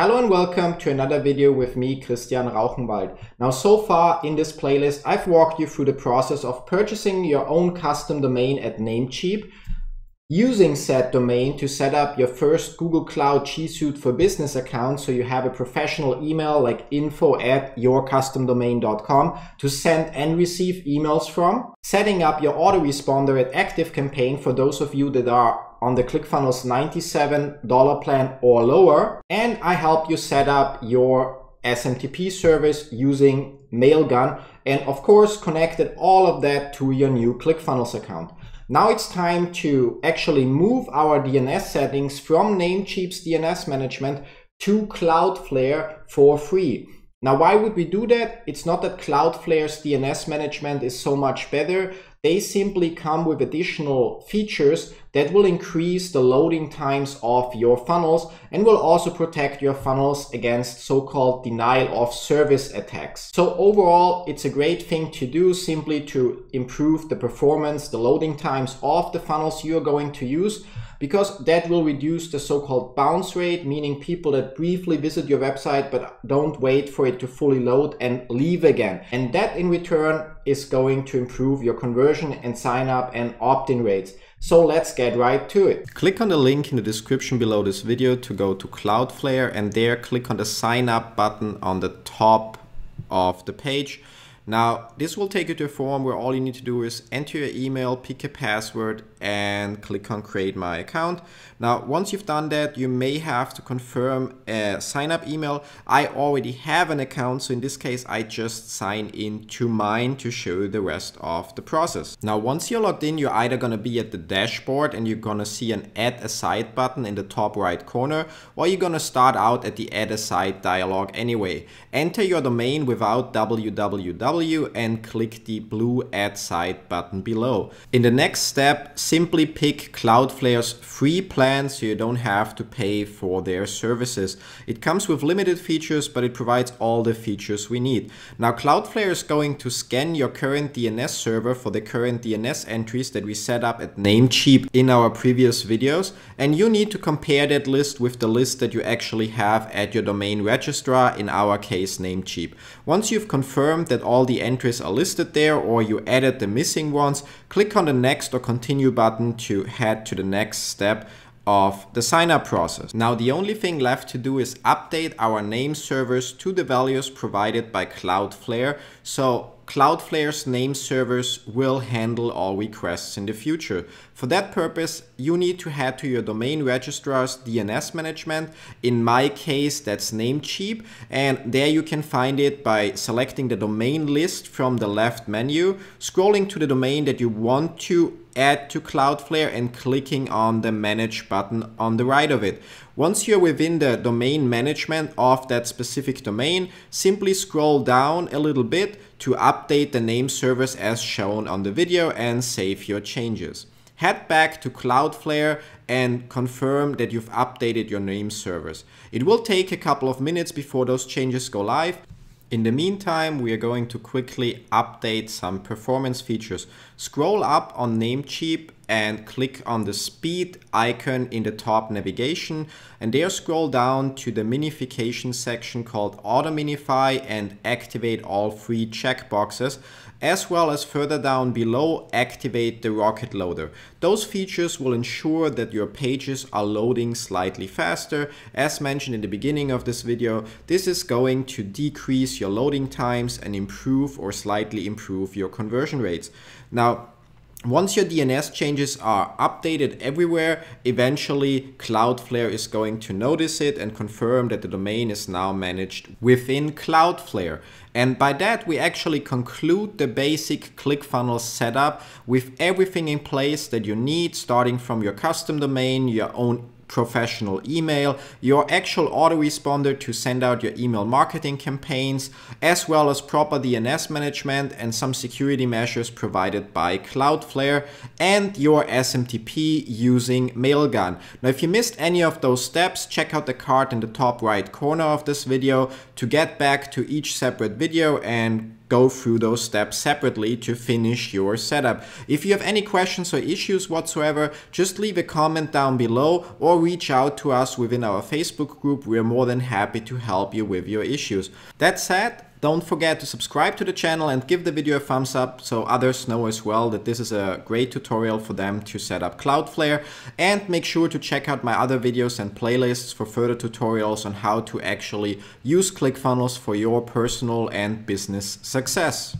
Hello and welcome to another video with me, Christian Rauchenwald. Now, so far in this playlist, I've walked you through the process of purchasing your own custom domain at Namecheap, using said domain to set up your first Google Cloud G Suite for Business account, so you have a professional email like info@yourcustomdomain.com to send and receive emails from, setting up your autoresponder at ActiveCampaign for those of you that are on the ClickFunnels $97 plan or lower, and I help you set up your SMTP service using Mailgun, and of course connected all of that to your new ClickFunnels account. Now it's time to actually move our DNS settings from Namecheap's DNS management to Cloudflare for free. Now, why would we do that? It's not that Cloudflare's DNS management is so much better. They simply come with additional features that will increase the loading times of your funnels and will also protect your funnels against so-called denial of service attacks. So overall, it's a great thing to do simply to improve the performance, the loading times of the funnels you're going to use, because that will reduce the so-called bounce rate, meaning people that briefly visit your website but don't wait for it to fully load and leave again. And that in return is going to improve your conversion and sign up and opt-in rates. So let's get right to it. Click on the link in the description below this video to go to Cloudflare, and there click on the sign up button on the top of the page. Now, this will take you to a form where all you need to do is enter your email, pick a password, and click on create my account. Now, once you've done that, you may have to confirm a sign up email. I already have an account, so in this case, I just sign in to mine to show you the rest of the process. Now, once you're logged in, you're either gonna be at the dashboard and you're gonna see an add a site button in the top right corner, or you're gonna start out at the add a site dialog anyway. Enter your domain without www and click the blue add site button below. In the next step, simply pick Cloudflare's free plan so you don't have to pay for their services. It comes with limited features, but it provides all the features we need. Now, Cloudflare is going to scan your current DNS server for the current DNS entries that we set up at Namecheap in our previous videos, and you need to compare that list with the list that you actually have at your domain registrar, in our case Namecheap. Once you've confirmed that all the entries are listed there, or you added the missing ones, click on the next or continue button to head to the next step of the sign up process. Now, the only thing left to do is update our name servers to the values provided by Cloudflare, so Cloudflare's name servers will handle all requests in the future. For that purpose, you need to head to your domain registrar's DNS management. In my case, that's Namecheap, and there you can find it by selecting the domain list from the left menu, scrolling to the domain that you want to add to Cloudflare, and clicking on the manage button on the right of it. Once you're within the domain management of that specific domain, simply scroll down a little bit to update the name servers as shown on the video and save your changes. Head back to Cloudflare and confirm that you've updated your name servers. It will take a couple of minutes before those changes go live. In the meantime, we are going to quickly update some performance features. Scroll up on Namecheap and click on the speed icon in the top navigation, and there scroll down to the minification section called auto minify and activate all three checkboxes, as well as further down below activate the rocket loader. Those features will ensure that your pages are loading slightly faster. As mentioned in the beginning of this video, this is going to decrease your loading times and improve or slightly improve your conversion rates. Now, once your DNS changes are updated everywhere, eventually Cloudflare is going to notice it and confirm that the domain is now managed within Cloudflare. And by that, we actually conclude the basic ClickFunnels setup with everything in place that you need, starting from your custom domain, your own professional email, your actual autoresponder to send out your email marketing campaigns, as well as proper DNS management and some security measures provided by Cloudflare, and your SMTP using Mailgun. Now, if you missed any of those steps, check out the card in the top right corner of this video to get back to each separate video and go through those steps separately to finish your setup. If you have any questions or issues whatsoever, just leave a comment down below or reach out to us within our Facebook group. We're more than happy to help you with your issues. That said, don't forget to subscribe to the channel and give the video a thumbs up so others know as well that this is a great tutorial for them to set up Cloudflare. And make sure to check out my other videos and playlists for further tutorials on how to actually use ClickFunnels for your personal and business success.